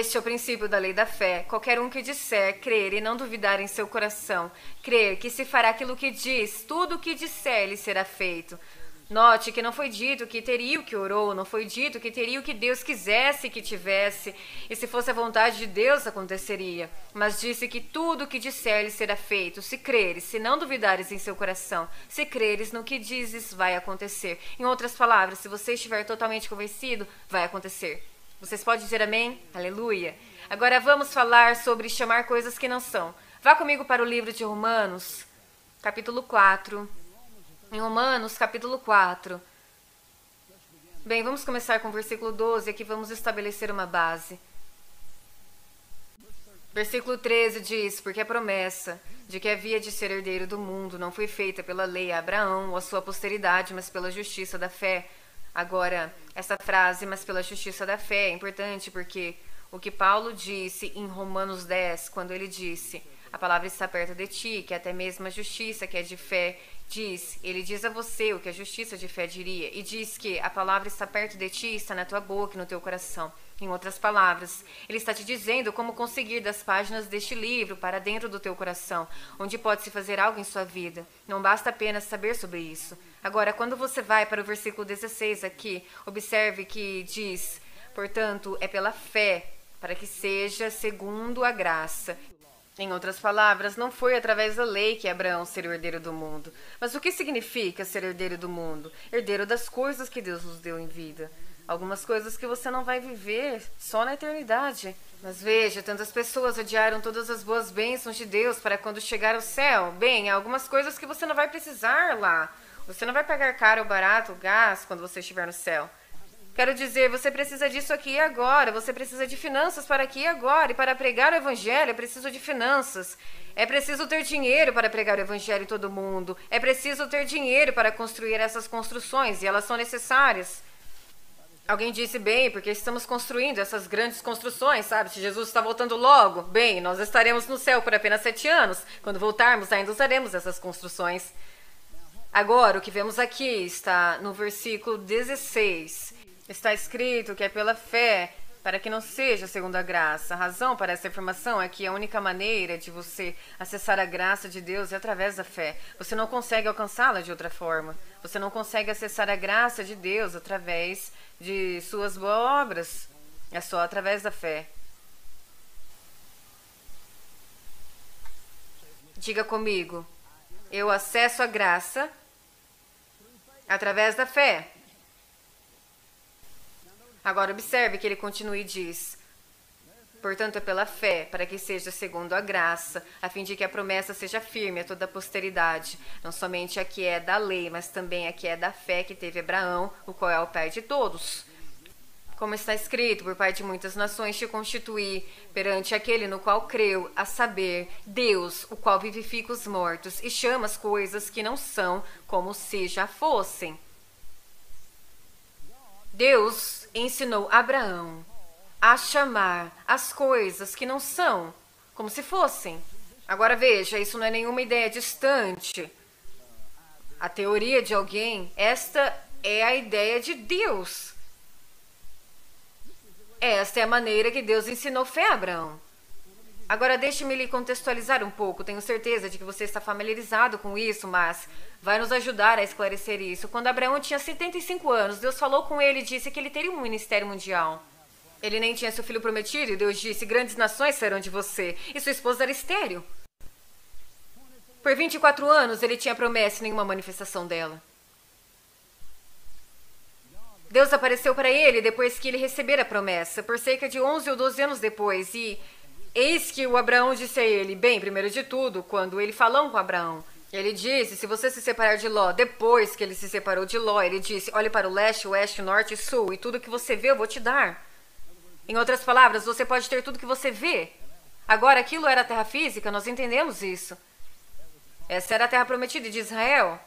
Este é o princípio da lei da fé. Qualquer um que disser, crer e não duvidar em seu coração, crer que se fará aquilo que diz, tudo o que disser lhe será feito. Note que não foi dito que teria o que orou, não foi dito que teria o que Deus quisesse que tivesse, e se fosse a vontade de Deus aconteceria. Mas disse que tudo o que disser lhe será feito, se creres, se não duvidares em seu coração, se creres no que dizes, vai acontecer. Em outras palavras, se você estiver totalmente convencido, vai acontecer. Vocês podem dizer amém? Aleluia! Agora vamos falar sobre chamar coisas que não são. Vá comigo para o livro de Romanos, capítulo 4. Em Romanos, capítulo 4. Bem, vamos começar com o versículo 12, aqui vamos estabelecer uma base. Versículo 13 diz, porque a promessa de que havia de ser herdeiro do mundo não foi feita pela lei a Abraão ou a sua posteridade, mas pela justiça da fé. Agora, essa frase, mas pela justiça da fé, é importante porque o que Paulo disse em Romanos 10, quando ele disse, a palavra está perto de ti, que até mesmo a justiça que é de fé, diz, ele diz a você o que a justiça de fé diria, e diz que a palavra está perto de ti, está na tua boca e no teu coração. Em outras palavras, ele está te dizendo como conseguir das páginas deste livro para dentro do teu coração, onde pode-se fazer algo em sua vida. Não basta apenas saber sobre isso. Agora, quando você vai para o versículo 16 aqui, observe que diz, portanto, é pela fé, para que seja segundo a graça. Em outras palavras, não foi através da lei que Abraão seria o herdeiro do mundo. Mas o que significa ser herdeiro do mundo? Herdeiro das coisas que Deus nos deu em vida. Algumas coisas que você não vai viver só na eternidade. Mas veja, tantas pessoas odiaram todas as boas bênçãos de Deus para quando chegar ao céu. Bem, há algumas coisas que você não vai precisar lá. Você não vai pagar caro ou barato o gás quando você estiver no céu. Quero dizer, você precisa disso aqui e agora, você precisa de finanças para aqui e agora, e para pregar o evangelho é preciso de finanças. É preciso ter dinheiro para pregar o evangelho em todo mundo, é preciso ter dinheiro para construir essas construções, e elas são necessárias. Alguém disse, bem, porque estamos construindo essas grandes construções, sabe? Se Jesus está voltando logo, bem, nós estaremos no céu por apenas 7 anos, quando voltarmos ainda usaremos essas construções. Agora, o que vemos aqui está no versículo 16. Está escrito que é pela fé, para que não seja segundo a graça. A razão para essa afirmação é que a única maneira de você acessar a graça de Deus é através da fé. Você não consegue alcançá-la de outra forma. Você não consegue acessar a graça de Deus através de suas boas obras. É só através da fé. Diga comigo, eu acesso a graça através da fé. Agora, observe que ele continua e diz, portanto, é pela fé, para que seja segundo a graça, a fim de que a promessa seja firme a toda a posteridade, não somente a que é da lei, mas também a que é da fé que teve Abraão, o qual é o pai de todos. Como está escrito, por pai de muitas nações te constituí perante aquele no qual creu, a saber, Deus, o qual vivifica os mortos e chama as coisas que não são como se já fossem. Deus ensinou Abraão a chamar as coisas que não são como se fossem. Agora veja, isso não é nenhuma ideia distante. A teoria de alguém, esta é a ideia de Deus. Esta é a maneira que Deus ensinou fé a Abraão. Agora deixe-me lhe contextualizar um pouco, tenho certeza de que você está familiarizado com isso, mas vai nos ajudar a esclarecer isso. Quando Abraão tinha 75 anos, Deus falou com ele e disse que ele teria um ministério mundial. Ele nem tinha seu filho prometido e Deus disse, grandes nações serão de você, e sua esposa era estéril. Por 24 anos ele tinha promessa e nenhuma manifestação dela. Deus apareceu para ele depois que ele recebera a promessa, por cerca de 11 ou 12 anos depois, e eis que o Abraão disse a ele, bem, primeiro de tudo, quando ele falou com Abraão, ele disse, se você se separar de Ló, depois que ele se separou de Ló, ele disse, olhe para o leste, oeste, norte e sul, e tudo que você vê eu vou te dar. Em outras palavras, você pode ter tudo que você vê. Agora, aquilo era a terra física, nós entendemos isso. Essa era a terra prometida de Israel.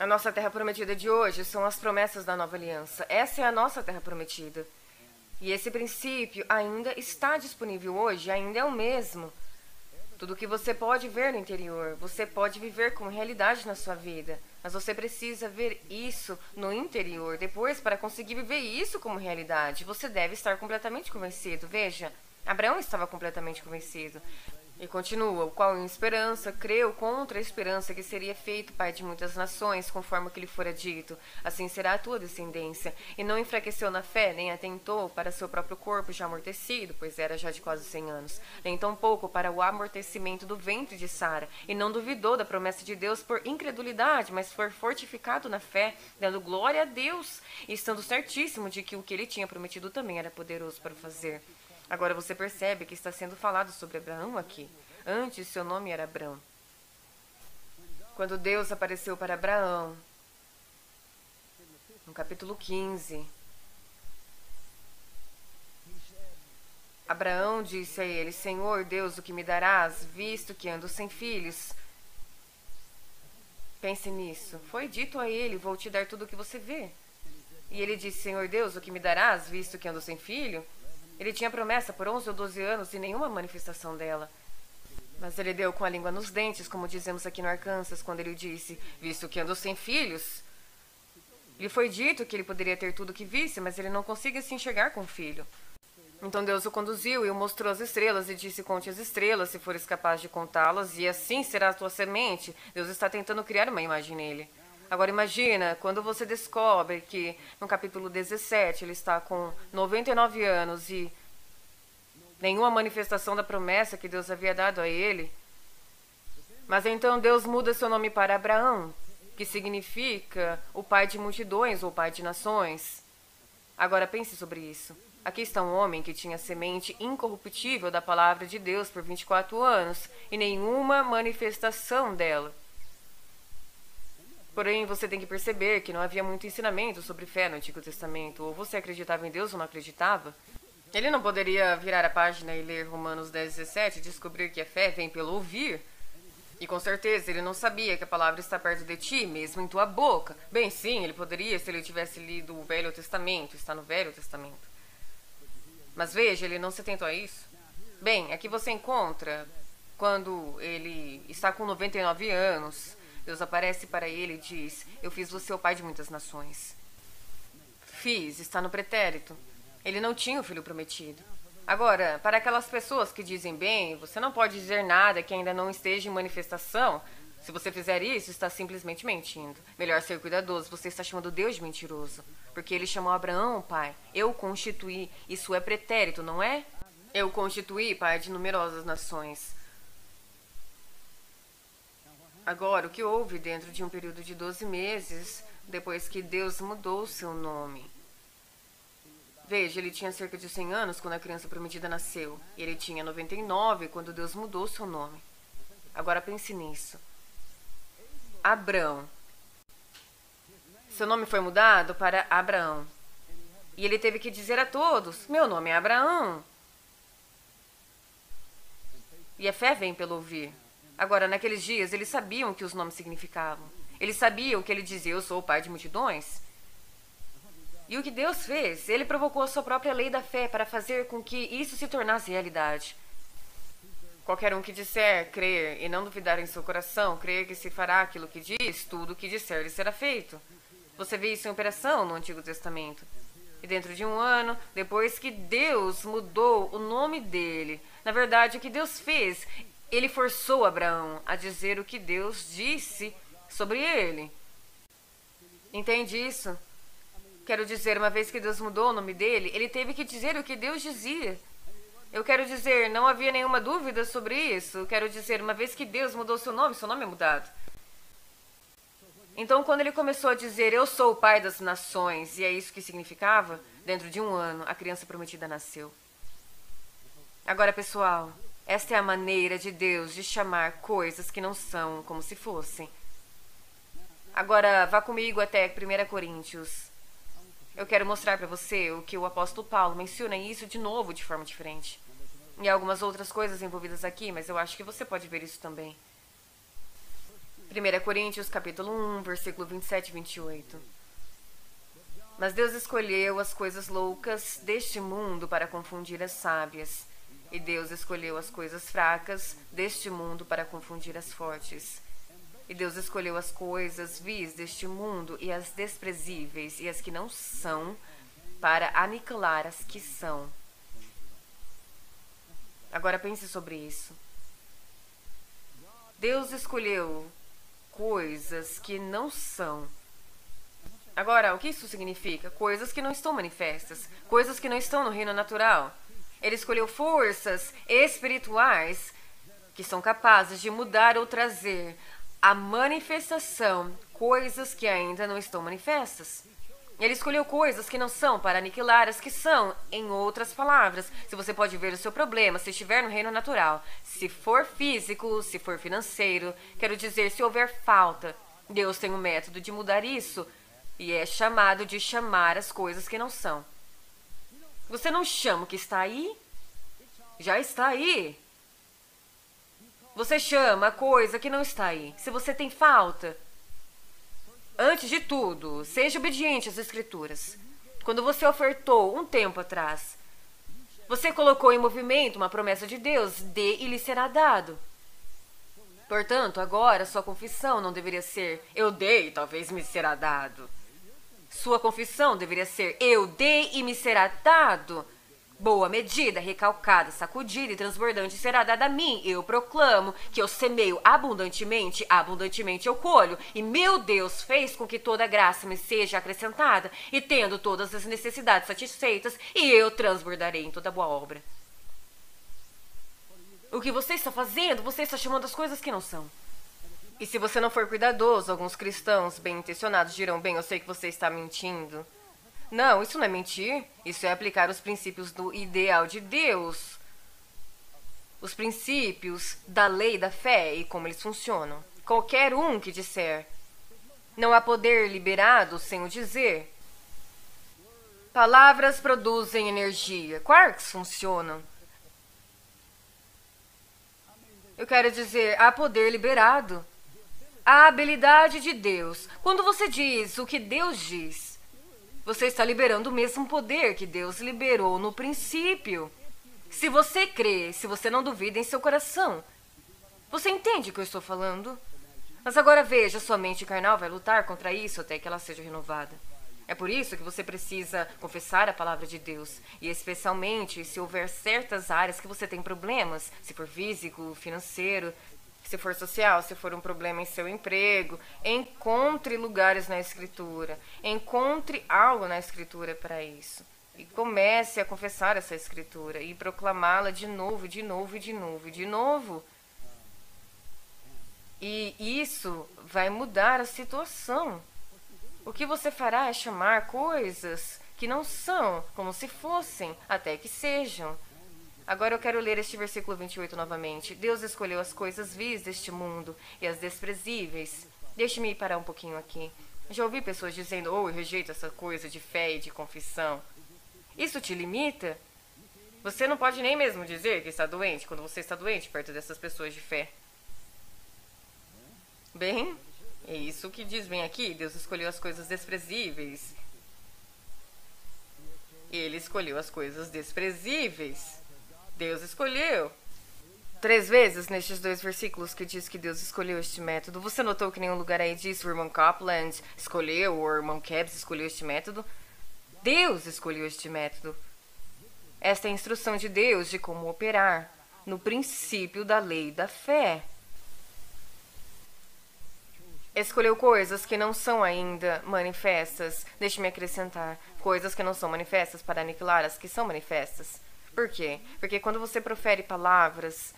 A nossa terra prometida de hoje são as promessas da nova aliança. Essa é a nossa terra prometida. E esse princípio ainda está disponível hoje, ainda é o mesmo. Tudo que você pode ver no interior, você pode viver com realidade na sua vida. Mas você precisa ver isso no interior. Depois, para conseguir viver isso como realidade, você deve estar completamente convencido. Veja, Abraão estava completamente convencido. E continua, o qual em esperança creu contra a esperança que seria feito pai de muitas nações, conforme o que lhe fora dito. Assim será a tua descendência. E não enfraqueceu na fé, nem atentou para seu próprio corpo já amortecido, pois era já de quase 100 anos, nem tampouco para o amortecimento do ventre de Sara. E não duvidou da promessa de Deus por incredulidade, mas foi fortificado na fé, dando glória a Deus, e estando certíssimo de que o que ele tinha prometido também era poderoso para fazer. Agora você percebe que está sendo falado sobre Abraão aqui. Antes, seu nome era Abrão. Quando Deus apareceu para Abraão, no capítulo 15, Abraão disse a ele, Senhor Deus, o que me darás, visto que ando sem filhos? Pense nisso. Foi dito a ele, vou te dar tudo o que você vê. E ele disse, Senhor Deus, o que me darás, visto que ando sem filho? Ele tinha promessa por 11 ou 12 anos e nenhuma manifestação dela. Mas ele deu com a língua nos dentes, como dizemos aqui no Arkansas, quando ele disse, visto que andou sem filhos. Lhe foi dito que ele poderia ter tudo o que visse, mas ele não conseguia se enxergar com o filho. Então Deus o conduziu e o mostrou as estrelas e disse, conte as estrelas, se fores capaz de contá-las, e assim será a tua semente. Deus está tentando criar uma imagem nele. Agora imagina, quando você descobre que no capítulo 17 ele está com 99 anos e nenhuma manifestação da promessa que Deus havia dado a ele. Mas então Deus muda seu nome para Abraão, que significa o pai de multidões ou pai de nações. Agora pense sobre isso. Aqui está um homem que tinha a semente incorruptível da palavra de Deus por 24 anos e nenhuma manifestação dela. Porém, você tem que perceber que não havia muito ensinamento sobre fé no Antigo Testamento. Ou você acreditava em Deus ou não acreditava. Ele não poderia virar a página e ler Romanos 10:17 e descobrir que a fé vem pelo ouvir. E com certeza ele não sabia que a palavra está perto de ti, mesmo em tua boca. Bem, sim, ele poderia se ele tivesse lido o Velho Testamento. Está no Velho Testamento. Mas veja, ele não se atentou a isso. Bem, aqui você encontra quando ele está com 99 anos... Deus aparece para ele e diz, eu fiz você o pai de muitas nações. Fiz, está no pretérito. Ele não tinha o filho prometido. Agora, para aquelas pessoas que dizem, bem, você não pode dizer nada que ainda não esteja em manifestação. Se você fizer isso, está simplesmente mentindo. Melhor ser cuidadoso, você está chamando Deus de mentiroso. Porque ele chamou Abraão, pai. Eu constituí, isso é pretérito, não é? Eu constituí, pai de numerosas nações. Agora, o que houve dentro de um período de 12 meses, depois que Deus mudou seu nome? Veja, ele tinha cerca de 100 anos quando a criança prometida nasceu. E ele tinha 99 quando Deus mudou seu nome. Agora pense nisso. Abrão. Seu nome foi mudado para Abraão. E ele teve que dizer a todos, meu nome é Abraão. E a fé vem pelo ouvir. Agora, naqueles dias, eles sabiam o que os nomes significavam. Eles sabiam o que ele dizia, eu sou o pai de multidões. E o que Deus fez? Ele provocou a sua própria lei da fé para fazer com que isso se tornasse realidade. Qualquer um que disser, crer e não duvidar em seu coração, crer que se fará aquilo que diz, tudo o que disser lhe será feito. Você vê isso em operação no Antigo Testamento. E dentro de um ano, depois que Deus mudou o nome dele, na verdade, o que Deus fez... Ele forçou Abraão a dizer o que Deus disse sobre ele. Entende isso? Quero dizer, uma vez que Deus mudou o nome dele, ele teve que dizer o que Deus dizia. Eu quero dizer, não havia nenhuma dúvida sobre isso. Eu quero dizer, uma vez que Deus mudou seu nome é mudado. Então, quando ele começou a dizer, eu sou o pai das nações, e é isso que significava, dentro de um ano, a criança prometida nasceu. Agora, pessoal... Esta é a maneira de Deus de chamar coisas que não são como se fossem. Agora, vá comigo até 1 Coríntios. Eu quero mostrar para você o que o apóstolo Paulo menciona isso de novo, de forma diferente. E há algumas outras coisas envolvidas aqui, mas eu acho que você pode ver isso também. 1 Coríntios, capítulo 1, versículo 27 e 28. Mas Deus escolheu as coisas loucas deste mundo para confundir as sábias. E Deus escolheu as coisas fracas deste mundo para confundir as fortes. E Deus escolheu as coisas vis deste mundo e as desprezíveis e as que não são, para aniquilar as que são. Agora pense sobre isso. Deus escolheu coisas que não são. Agora, o que isso significa? Coisas que não estão manifestas, coisas que não estão no reino natural. Ele escolheu forças espirituais que são capazes de mudar ou trazer à manifestação coisas que ainda não estão manifestas. Ele escolheu coisas que não são para aniquilar as que são, em outras palavras. Se você pode ver o seu problema, se estiver no reino natural, se for físico, se for financeiro, quero dizer, se houver falta, Deus tem um método de mudar isso e é chamado de chamar as coisas que não são. Você não chama o que está aí? Já está aí. Você chama a coisa que não está aí. Se você tem falta, antes de tudo, seja obediente às Escrituras. Quando você ofertou um tempo atrás, você colocou em movimento uma promessa de Deus, dê e lhe será dado. Portanto, agora sua confissão não deveria ser, eu dei, talvez me será dado. Sua confissão deveria ser, eu dei e me será dado. Boa medida, recalcada, sacudida e transbordante será dada a mim. Eu proclamo que eu semeio abundantemente, abundantemente eu colho. E meu Deus fez com que toda graça me seja acrescentada. E tendo todas as necessidades satisfeitas, e eu transbordarei em toda boa obra. O que você está fazendo, você está chamando as coisas que não são. E se você não for cuidadoso, alguns cristãos bem-intencionados dirão, bem, eu sei que você está mentindo. Não, isso não é mentir. Isso é aplicar os princípios do ideal de Deus. Os princípios da lei da fé e como eles funcionam. Qualquer um que disser, não há poder liberado sem o dizer. Palavras produzem energia. Quarks funcionam. Eu quero dizer, há poder liberado. A habilidade de Deus. Quando você diz o que Deus diz, você está liberando o mesmo poder que Deus liberou no princípio. Se você crê, se você não duvida em seu coração, você entende o que eu estou falando? Mas agora veja, sua mente carnal vai lutar contra isso até que ela seja renovada. É por isso que você precisa confessar a palavra de Deus. E especialmente se houver certas áreas que você tem problemas, se for físico, financeiro, se for social, se for um problema em seu emprego, encontre lugares na Escritura. Encontre algo na Escritura para isso. E comece a confessar essa Escritura e proclamá-la de novo, de novo, de novo, de novo. E isso vai mudar a situação. O que você fará é chamar coisas que não são, como se fossem, até que sejam. Agora eu quero ler este versículo 28 novamente. Deus escolheu as coisas vis deste mundo e as desprezíveis. Deixe-me parar um pouquinho aqui. Já ouvi pessoas dizendo, oh, eu rejeito essa coisa de fé e de confissão. Isso te limita? Você não pode nem mesmo dizer que está doente quando você está doente perto dessas pessoas de fé. Bem, é isso que diz bem aqui. Deus escolheu as coisas desprezíveis. Ele escolheu as coisas desprezíveis. Deus escolheu. 3 vezes nestes 2 versículos que diz que Deus escolheu este método. Você notou que nenhum lugar aí diz o irmão Copeland escolheu, ou o irmão Capps escolheu este método? Deus escolheu este método. Esta é a instrução de Deus de como operar no princípio da lei da fé. Escolheu coisas que não são ainda manifestas. Deixe-me acrescentar. Coisas que não são manifestas para aniquilar as que são manifestas. Por quê? Porque quando você profere palavras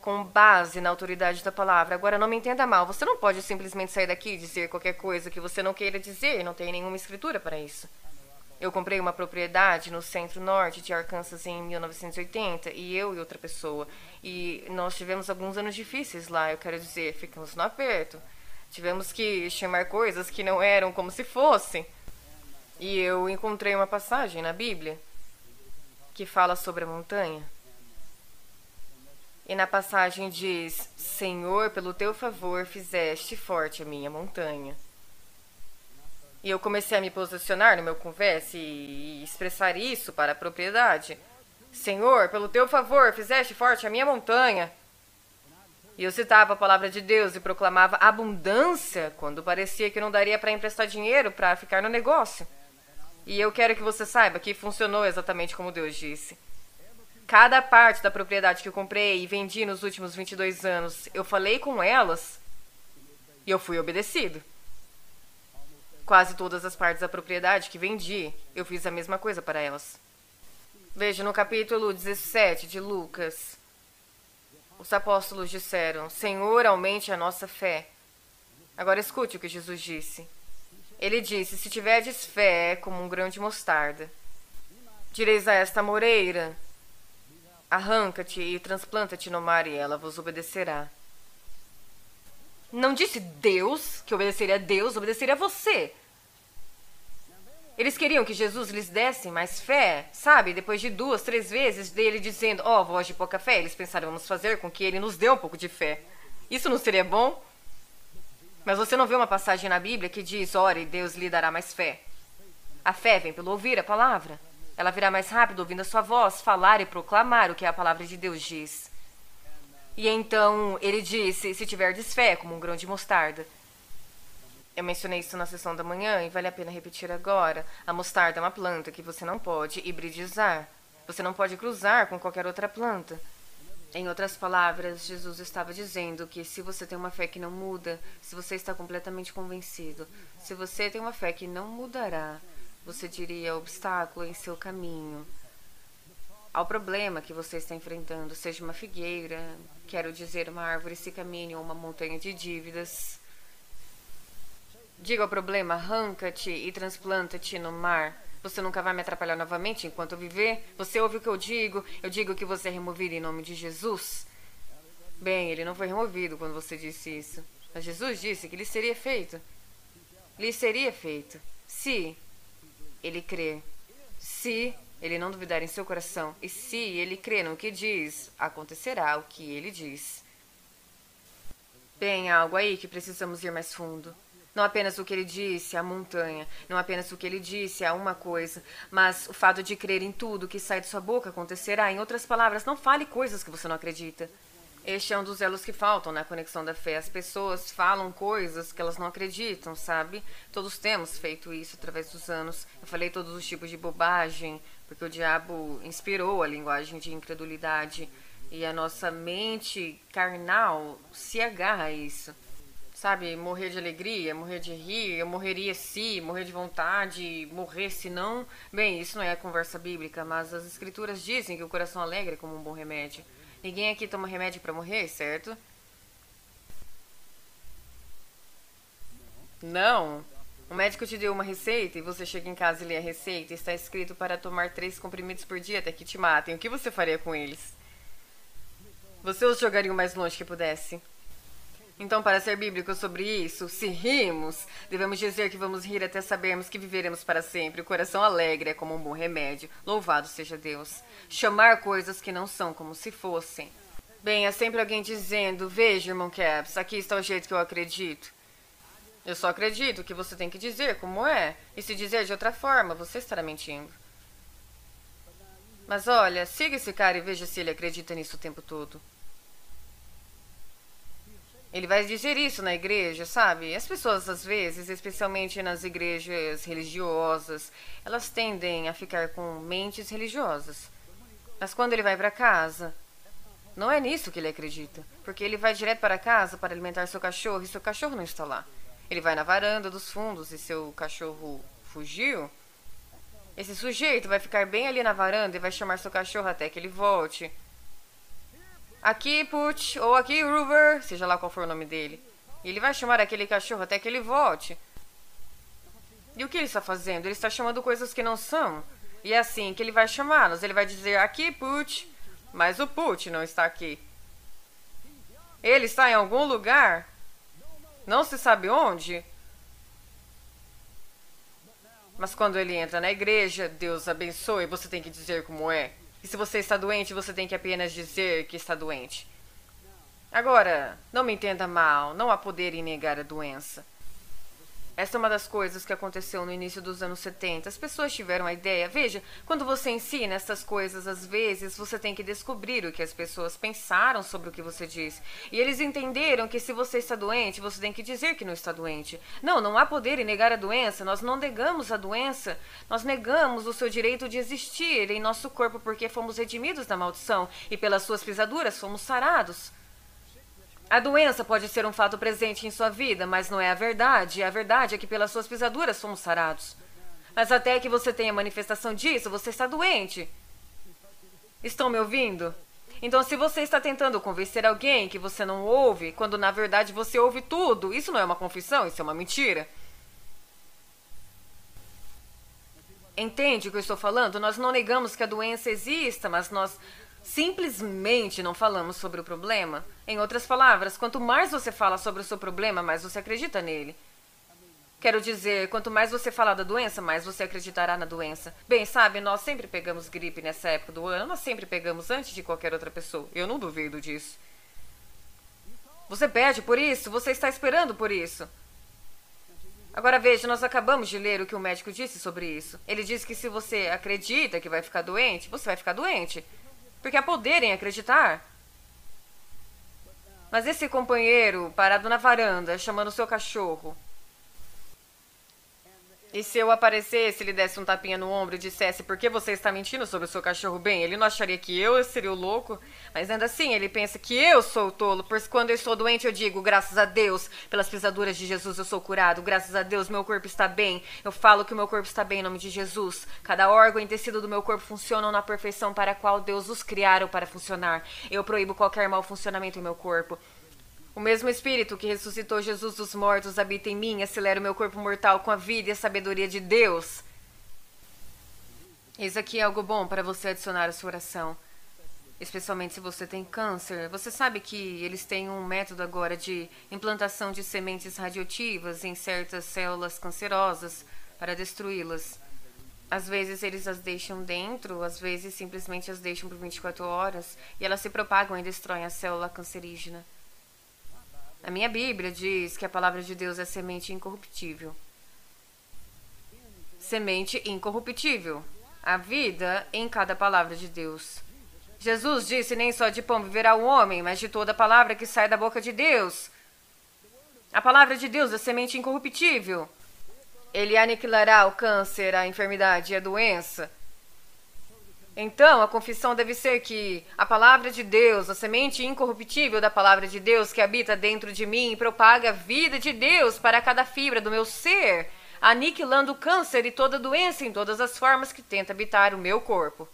com base na autoridade da palavra, agora não me entenda mal, você não pode simplesmente sair daqui e dizer qualquer coisa que você não queira dizer, não tem nenhuma escritura para isso. Eu comprei uma propriedade no centro-norte de Arkansas em 1980, e eu e outra pessoa, e nós tivemos alguns anos difíceis lá, eu quero dizer, ficamos no aperto. Tivemos que chamar coisas que não eram como se fossem. E eu encontrei uma passagem na Bíblia que fala sobre a montanha. E na passagem diz, Senhor, pelo teu favor fizeste forte a minha montanha. E eu comecei a me posicionar no meu conversa e expressar isso para a propriedade. Senhor, pelo teu favor, fizeste forte a minha montanha. E eu citava a palavra de Deus e proclamava abundância quando parecia que não daria para emprestar dinheiro para ficar no negócio. E eu quero que você saiba que funcionou exatamente como Deus disse. Cada parte da propriedade que eu comprei e vendi nos últimos 22 anos, eu falei com elas e eu fui obedecido. Quase todas as partes da propriedade que vendi, eu fiz a mesma coisa para elas. Veja, no capítulo 17 de Lucas, os apóstolos disseram, Senhor, aumente a nossa fé. Agora escute o que Jesus disse. Ele disse, se tiverdes fé como um grão de mostarda, direis a esta moreira, arranca-te e transplanta-te no mar e ela vos obedecerá. Não disse Deus, que obedeceria a Deus, obedeceria a você. Eles queriam que Jesus lhes desse mais fé, sabe? Depois de 2, 3 vezes dele dizendo, ó, voz de pouca fé, eles pensaram, vamos fazer com que ele nos dê um pouco de fé. Isso não seria bom? Mas você não vê uma passagem na Bíblia que diz, ore, Deus lhe dará mais fé. A fé vem pelo ouvir a palavra. Ela virá mais rápido ouvindo a sua voz, falar e proclamar o que a palavra de Deus diz. E então ele disse, se tiverdes fé, como um grão de mostarda. Eu mencionei isso na sessão da manhã e vale a pena repetir agora. A mostarda é uma planta que você não pode hibridizar. Você não pode cruzar com qualquer outra planta. Em outras palavras, Jesus estava dizendo que se você tem uma fé que não muda, se você está completamente convencido, se você tem uma fé que não mudará, você diria obstáculo em seu caminho. Ao problema que você está enfrentando, seja uma figueira, quero dizer, uma árvore sem caminho ou uma montanha de dívidas. Diga ao problema, arranca-te e transplanta-te no mar. Você nunca vai me atrapalhar novamente enquanto eu viver? Você ouve o que eu digo que você é removido em nome de Jesus. Bem, ele não foi removido quando você disse isso. Mas Jesus disse que lhe seria feito. Lhe seria feito. Se ele crer. Se ele não duvidar em seu coração, e se ele crer no que diz, acontecerá o que ele diz. Bem, há algo aí que precisamos ir mais fundo. Não apenas o que ele disse à montanha, não apenas o que ele disse a uma coisa, mas o fato de crer em tudo que sai de sua boca acontecerá. Em outras palavras, não fale coisas que você não acredita. Este é um dos elos que faltam na conexão da fé. As pessoas falam coisas que elas não acreditam, sabe? Todos temos feito isso através dos anos. Eu falei todos os tipos de bobagem, porque o diabo inspirou a linguagem de incredulidade e a nossa mente carnal se agarra a isso. Sabe, morrer de alegria, morrer de rir, eu morreria se, morrer de vontade, morrer se não. Bem, isso não é a conversa bíblica, mas as escrituras dizem que o coração alegre é como um bom remédio. Ninguém aqui toma remédio para morrer, certo? Não. O médico te deu uma receita e você chega em casa e lê a receita e está escrito para tomar 3 comprimidos por dia até que te matem. O que você faria com eles? Você os jogaria o mais longe que pudesse. Então, para ser bíblico sobre isso, se rimos, devemos dizer que vamos rir até sabermos que viveremos para sempre. O coração alegre é como um bom remédio. Louvado seja Deus. Chamar coisas que não são como se fossem. Bem, há sempre alguém dizendo, veja, irmão Capps, aqui está o jeito que eu acredito. Eu só acredito que você tem que dizer como é. E se dizer de outra forma, você estará mentindo. Mas olha, siga esse cara e veja se ele acredita nisso o tempo todo. Ele vai dizer isso na igreja, sabe? As pessoas, às vezes, especialmente nas igrejas religiosas, elas tendem a ficar com mentes religiosas. Mas quando ele vai para casa, não é nisso que ele acredita. Porque ele vai direto para casa para alimentar seu cachorro e seu cachorro não está lá. Ele vai na varanda dos fundos e seu cachorro fugiu. Esse sujeito vai ficar bem ali na varanda e vai chamar seu cachorro até que ele volte. Aqui, Put, ou aqui, Ruber, seja lá qual for o nome dele. E ele vai chamar aquele cachorro até que ele volte. E o que ele está fazendo? Ele está chamando coisas que não são. E é assim que ele vai chamá-los. Ele vai dizer, aqui, Put, mas o Put não está aqui. Ele está em algum lugar. Não se sabe onde. Mas quando ele entra na igreja, Deus abençoe, você tem que dizer como é. E se você está doente, você tem que apenas dizer que está doente. Agora, não me entenda mal, não há poder em negar a doença. Essa é uma das coisas que aconteceu no início dos anos 70. As pessoas tiveram a ideia. Veja, quando você ensina essas coisas, às vezes você tem que descobrir o que as pessoas pensaram sobre o que você disse. E eles entenderam que se você está doente, você tem que dizer que não está doente. Não, não há poder em negar a doença. Nós não negamos a doença. Nós negamos o seu direito de existir em nosso corpo porque fomos redimidos da maldição e pelas suas pisaduras fomos sarados. A doença pode ser um fato presente em sua vida, mas não é a verdade. A verdade é que pelas suas pisaduras somos sarados. Mas até que você tenha manifestação disso, você está doente. Estão me ouvindo? Então, se você está tentando convencer alguém que você não ouve, quando na verdade você ouve tudo, isso não é uma confissão, isso é uma mentira. Entende o que eu estou falando? Nós não negamos que a doença exista, mas nós simplesmente não falamos sobre o problema. Em outras palavras, quanto mais você fala sobre o seu problema, mais você acredita nele. Quero dizer, quanto mais você falar da doença, mais você acreditará na doença. Bem, sabe, nós sempre pegamos gripe nessa época do ano, nós sempre pegamos antes de qualquer outra pessoa. Eu não duvido disso. Você pede por isso? Você está esperando por isso? Agora veja, nós acabamos de ler o que o médico disse sobre isso. Ele disse que se você acredita que vai ficar doente, você vai ficar doente. Porque há poder em acreditar. Mas esse companheiro parado na varanda, chamando seu cachorro. E se eu aparecesse, ele desse um tapinha no ombro e dissesse, por que você está mentindo sobre o seu cachorro? Bem, ele não acharia que eu seria o louco, mas ainda assim ele pensa que eu sou o tolo, pois quando eu estou doente eu digo, graças a Deus, pelas pisaduras de Jesus eu sou curado, graças a Deus meu corpo está bem, eu falo que o meu corpo está bem em nome de Jesus, cada órgão e tecido do meu corpo funcionam na perfeição para a qual Deus os criou para funcionar, eu proíbo qualquer mau funcionamento em meu corpo. O mesmo Espírito que ressuscitou Jesus dos mortos habita em mim, acelera o meu corpo mortal com a vida e a sabedoria de Deus. Isso aqui é algo bom para você adicionar à sua oração. Especialmente se você tem câncer. Você sabe que eles têm um método agora de implantação de sementes radioativas em certas células cancerosas para destruí-las. Às vezes eles as deixam dentro, às vezes simplesmente as deixam por 24 horas e elas se propagam e destroem a célula cancerígena. A minha Bíblia diz que a palavra de Deus é semente incorruptível. Semente incorruptível. A vida em cada palavra de Deus. Jesus disse, nem só de pão viverá o homem, mas de toda palavra que sai da boca de Deus. A palavra de Deus é semente incorruptível. Ele aniquilará o câncer, a enfermidade e a doença. Então, a confissão deve ser que a palavra de Deus, a semente incorruptível da palavra de Deus que habita dentro de mim, propaga a vida de Deus para cada fibra do meu ser, aniquilando o câncer e toda doença em todas as formas que tenta habitar o meu corpo.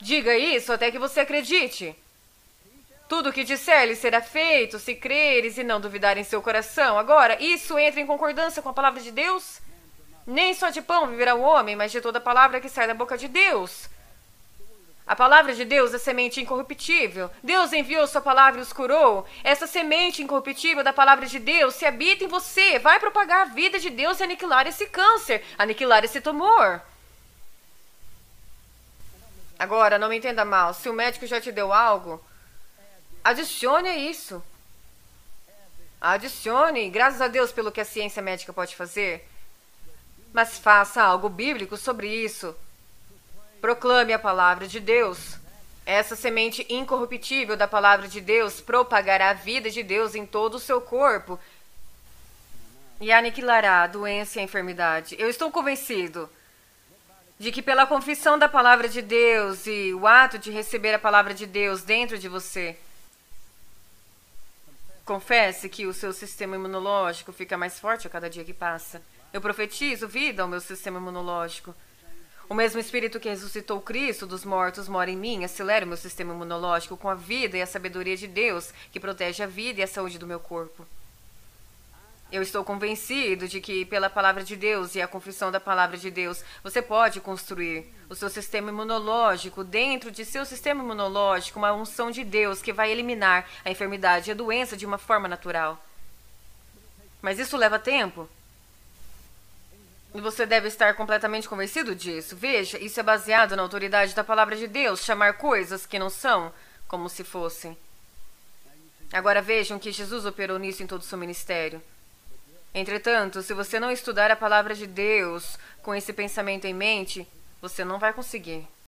Diga isso até que você acredite. Tudo o que disser lhe será feito, se creres e não duvidar em seu coração. Agora, isso entra em concordância com a palavra de Deus? Nem só de pão viverá o homem, mas de toda palavra que sai da boca de Deus. A palavra de Deus é semente incorruptível. Deus enviou sua palavra e os curou. Essa semente incorruptível da palavra de Deus se habita em você. Vai propagar a vida de Deus e aniquilar esse câncer, aniquilar esse tumor. Agora, não me entenda mal. Se o médico já te deu algo, adicione isso. Adicione, graças a Deus pelo que a ciência médica pode fazer. Mas faça algo bíblico sobre isso. Proclame a palavra de Deus. Essa semente incorruptível da palavra de Deus propagará a vida de Deus em todo o seu corpo e aniquilará a doença e a enfermidade. Eu estou convencido de que pela confissão da palavra de Deus e o ato de receber a palavra de Deus dentro de você, confesse que o seu sistema imunológico fica mais forte a cada dia que passa. Eu profetizo vida ao meu sistema imunológico. O mesmo Espírito que ressuscitou Cristo dos mortos mora em mim, acelera o meu sistema imunológico com a vida e a sabedoria de Deus, que protege a vida e a saúde do meu corpo. Eu estou convencido de que pela palavra de Deus e a confissão da palavra de Deus, você pode construir o seu sistema imunológico, dentro de seu sistema imunológico, uma unção de Deus que vai eliminar a enfermidade e a doença de uma forma natural. Mas isso leva tempo. E você deve estar completamente convencido disso. Veja, isso é baseado na autoridade da palavra de Deus, chamar coisas que não são como se fossem. Agora vejam que Jesus operou nisso em todo o seu ministério. Entretanto, se você não estudar a palavra de Deus com esse pensamento em mente, você não vai conseguir.